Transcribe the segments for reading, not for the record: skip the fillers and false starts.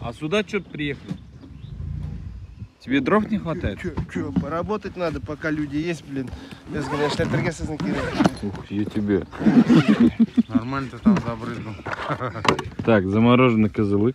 А сюда что приехали? Тебе дров не хватает? Че, поработать надо, пока люди есть, блин. Я сгоняю, что я пергеса накидываю. Ух, я тебе. Нормально ты там забрызнул. Так, замороженный козылык.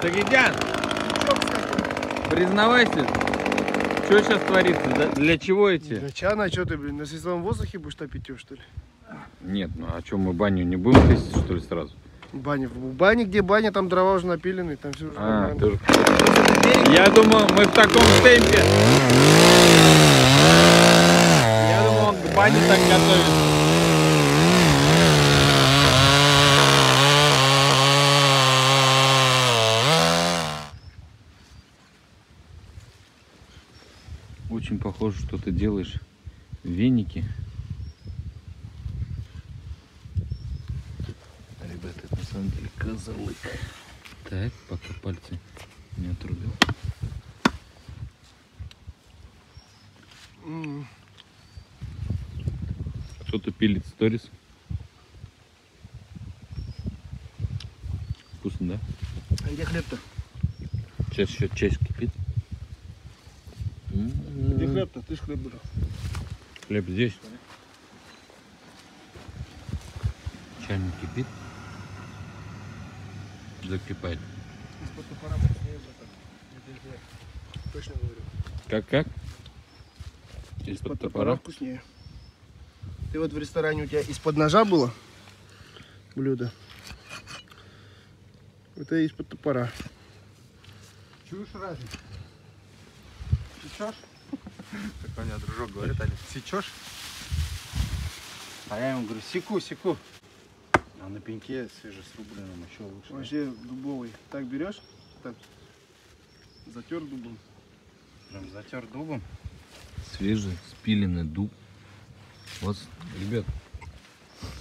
Сагитзян, признавайся, что сейчас творится, да? Для чего эти? Для чего, на что ты, блин, на свежем воздухе будешь топить его, что ли? Нет, ну а что, мы баню не будем тестить, что ли, сразу? Баня, в бане, где баня, там дрова уже напилены, там все уже... А, тоже... Я думал, мы в таком темпе. Я думал, он к бане так готовится. Очень похоже, что ты делаешь веники. Ребята, это на самом деле козлы. Так, пока пальцы не отрубил. Кто-то пилит сторис. Вкусно, да? А где хлеб-то? Сейчас еще чайчик кипит. Где хлеб-то? Ты ж хлеб брал. Хлеб здесь. Чайник кипит. Закипает. Точно говорю. Как? Из-под топора вкуснее. Ты вот в ресторане, у тебя из-под ножа было блюдо. Это из-под топора. Чуешь разницу? Сечешь? Так у меня дружок говорит, Алекс, сечешь? А я ему говорю, секу. А на пеньке свежесрубленном еще лучше. Вообще дубовый. Так берешь, так затер дубом. Прям затер дубом. Свежий, спиленный дуб. Вот, ребят,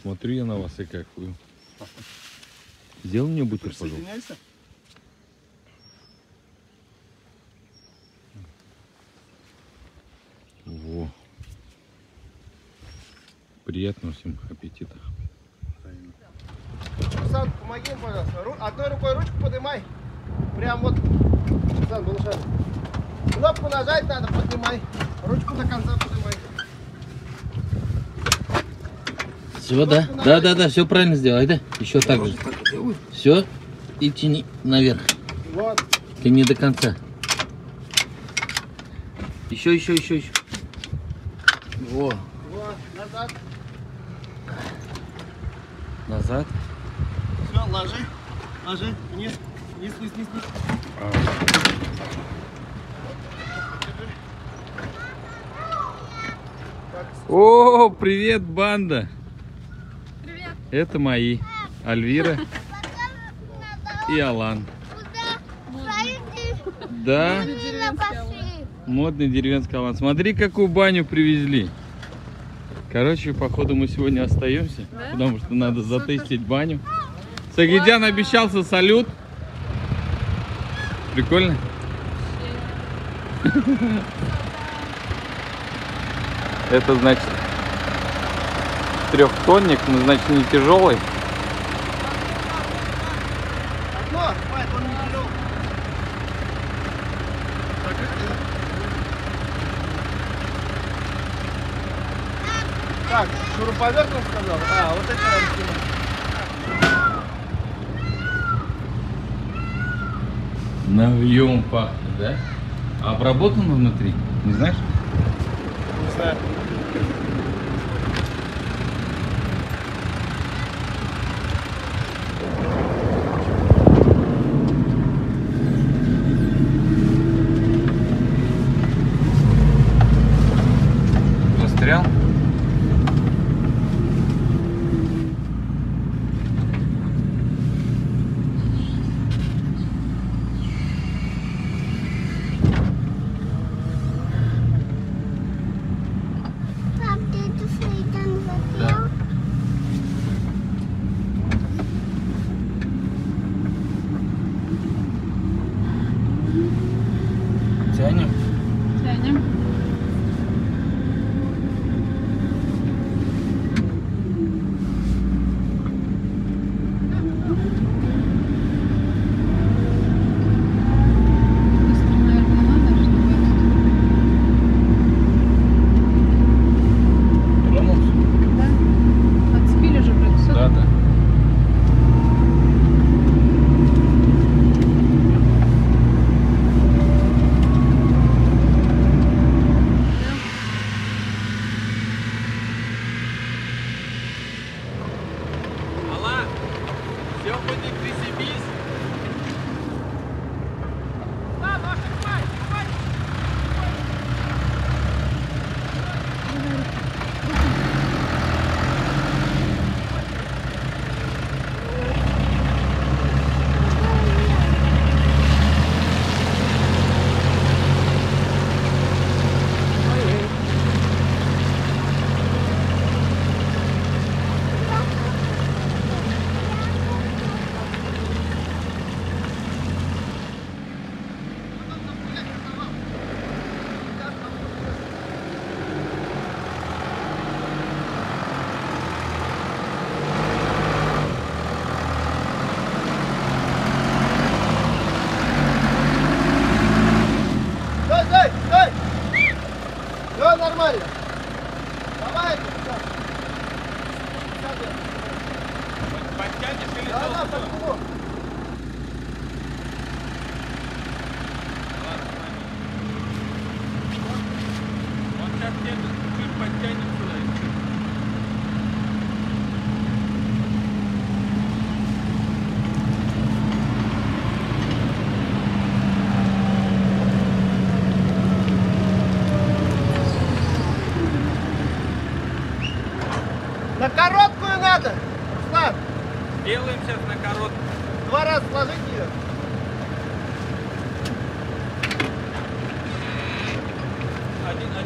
смотрю я на вас и как вы. Сделай мне бутер, пожалуйста. Во. Приятного всем аппетита. Руслан, помоги мне, пожалуйста. Одной рукой ручку поднимай. Прям вот. Руслан, малыша. Кнопку нажать надо, поднимай. Ручку до конца поднимай. Все, да? Да, все правильно сделай, да? Еще так же. Все. И тяни наверх. Вот. Тяни до конца. Еще. Во. Вот, назад. Все, ложи. Вниз. О, привет, банда. Привет. Это мои. Альвира и Алан. Да. Модный деревенский Алан. Смотри, какую баню привезли. Короче, походу мы сегодня остаемся, да? Потому что надо затестить баню. Сагитзян обещался салют. Прикольно? Это значит трехтонник, но значит не тяжелый. Так, шуруповерт он сказал? А, вот это разделим. Навьем пахнет, да? А обработано внутри? Не знаешь? Не знаю. На короткую надо, Руслан. Делаем сейчас на короткую. Два раза сложить ее. Один, да?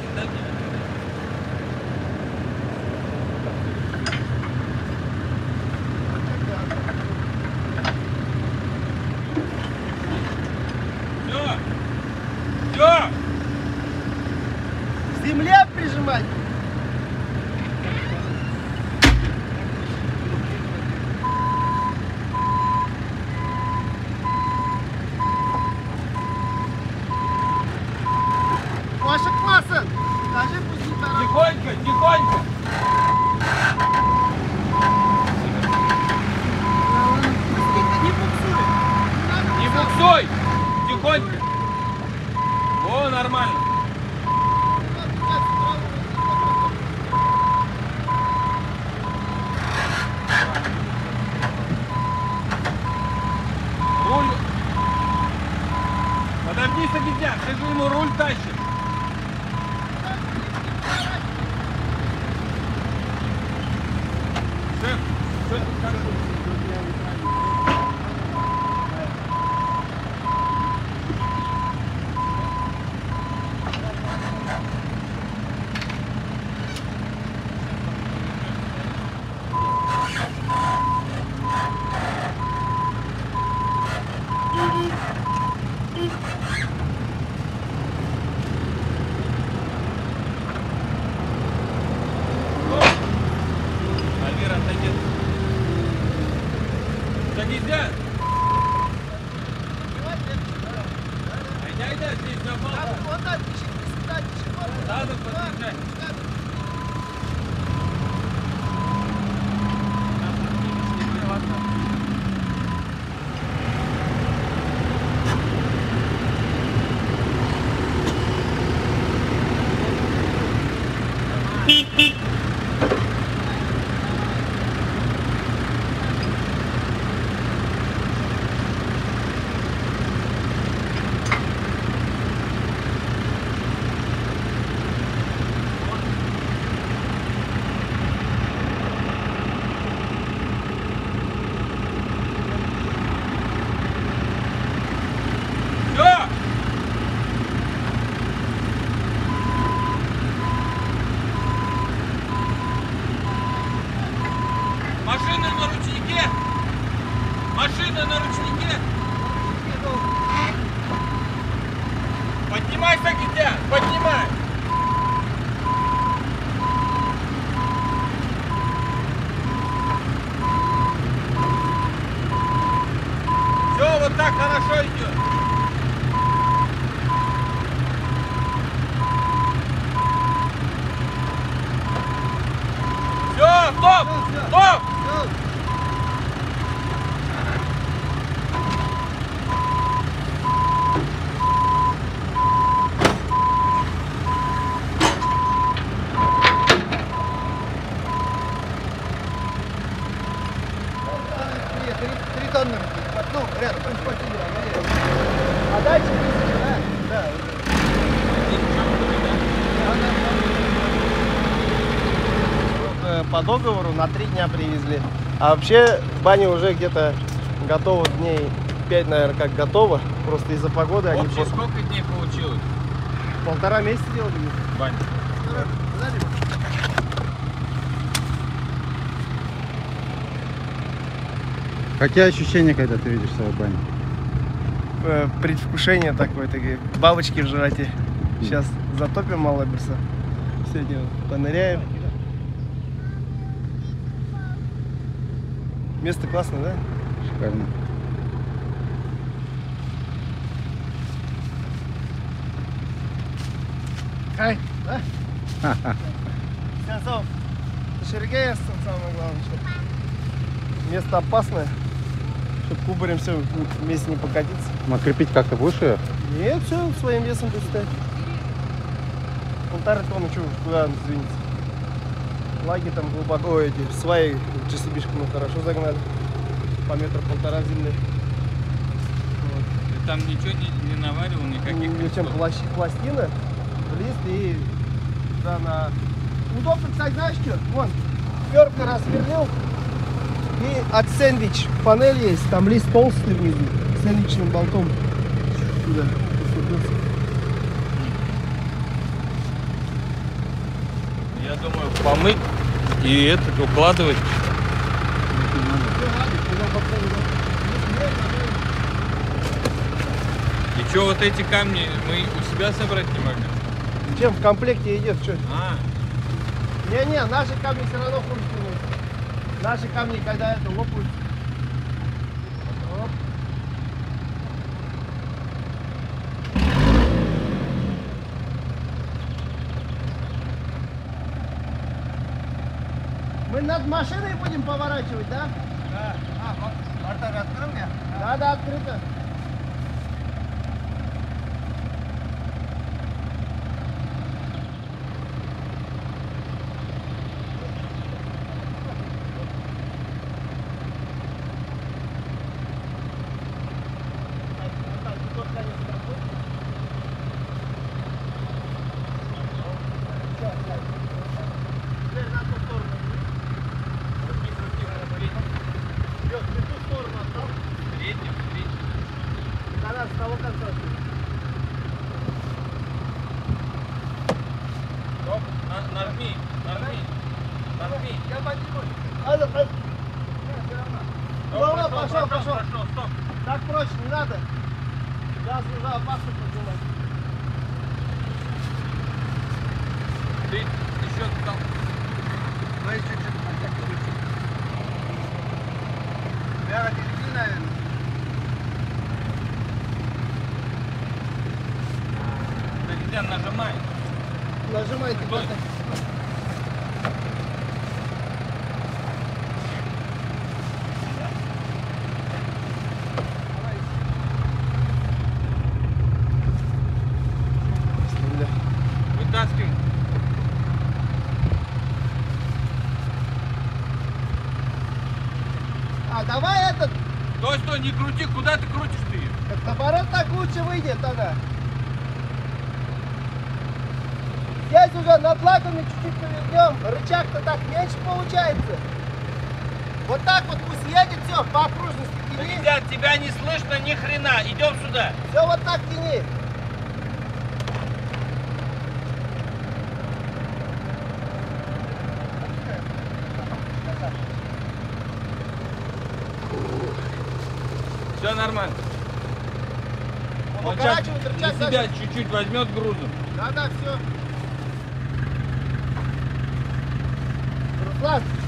Подожди, Сагитзян, ты же ему руль тащишь. Шеф, что тут как тут? По договору на 3 дня привезли, а вообще баня уже где-то готова, дней 5, наверное, как готова, просто из-за погоды. Общий они просто... Сколько дней получилось? 1,5 месяца делали баню. Какие ощущения, когда ты видишь свою баню? Предвкушение такое, такие бабочки в животе. Сейчас затопим малаберса, сегодня поныряем. Место классно, да? Шикарно. Хай, да? Ха-ха. Сейчас, Шергея, самое главное, что... место опасное, чтобы кубарем все вместе не покатиться. А крепить как-то будешь ее? Нет, все, своим весом будет стоять. 1,5 тонны, чего, куда она сдвинется? Лаги там глубоко, эти сваи джесибишку мы хорошо загнали. По 1,5 метра земли. Вот. Там ничего не наваривал, никаких? Ничем, пластина, лист и да, на... Удобно, кстати, знаешь что? Вон, перка развернул. И от сэндвич панель есть, там лист толстый внизу, сэндвичным болтом. Сюда. Я думаю, помыть и этот укладывать. И что, вот эти камни мы у себя собрать не могли? Чем в комплекте идет, что? Не-не, наши камни все равно хрустные. Наши камни, когда это лопают. Мы над машиной будем поворачивать, да? Да. Ворота открыл мне? Да, да, открыто. Нажимай, ты просто. Вытаскивай. А давай этот. Стой, не крути, куда ты крутишь ты? Так наоборот, так лучше выйдет тогда. Здесь уже над лаками чуть-чуть повернем, рычаг-то так меньше получается. Вот так вот пусть едет, все, по окружности тяни. Ребят, тебя не слышно ни хрена, идем сюда. Все вот так тяни. Все нормально. Покорачивает рычаг. И тебя чуть-чуть возьмет грузом. Да, все.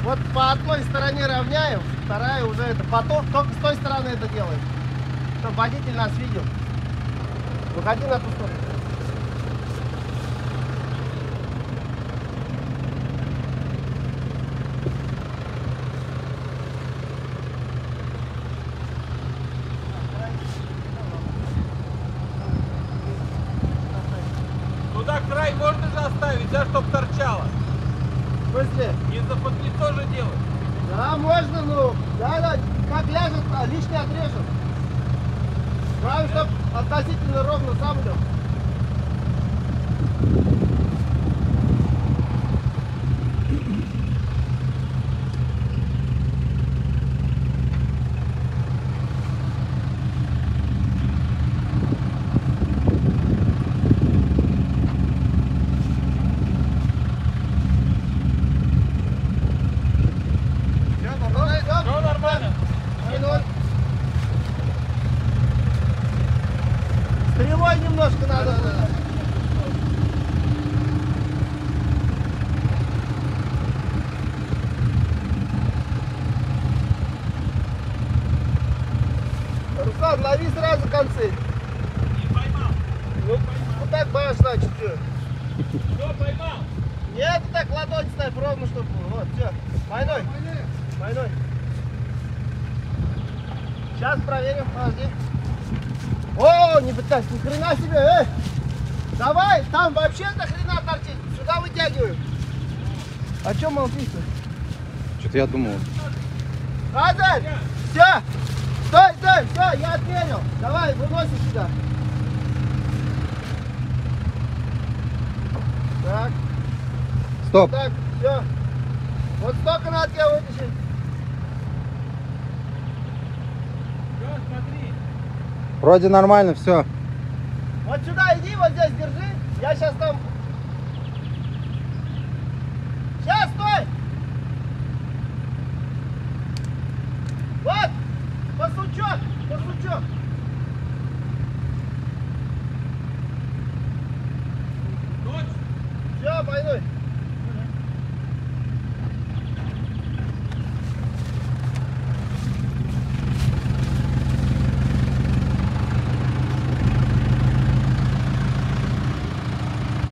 Вот по одной стороне равняем, вторая уже это поток, только с той стороны это делаем, чтобы водитель нас видел. Выходи на ту сторону. Туда край можно же оставить, да, чтоб торчало. В смысле? Не за подлицо же делать. Да, можно, ну, да, как ляжет, а лишний отрежет. Правильно, чтобы относительно ровно сам лег. Нет, так ладонь ставь ровно, чтобы было. Вот, все. Войной. Сейчас проверим, подожди. О, не пытайся, ни хрена себе, эй! Давай, там вообще до хрена торчит, сюда вытягиваем. А чё молчишь-то? Что-то я думал. Азарь! Все! Стой, стой, все, я отменил. Давай, выноси сюда. Так. Стоп. Так, все. Вот столько надо тебя вытащить. Все, смотри. Вроде нормально, все. Вот сюда иди, вот здесь держи. Я сейчас там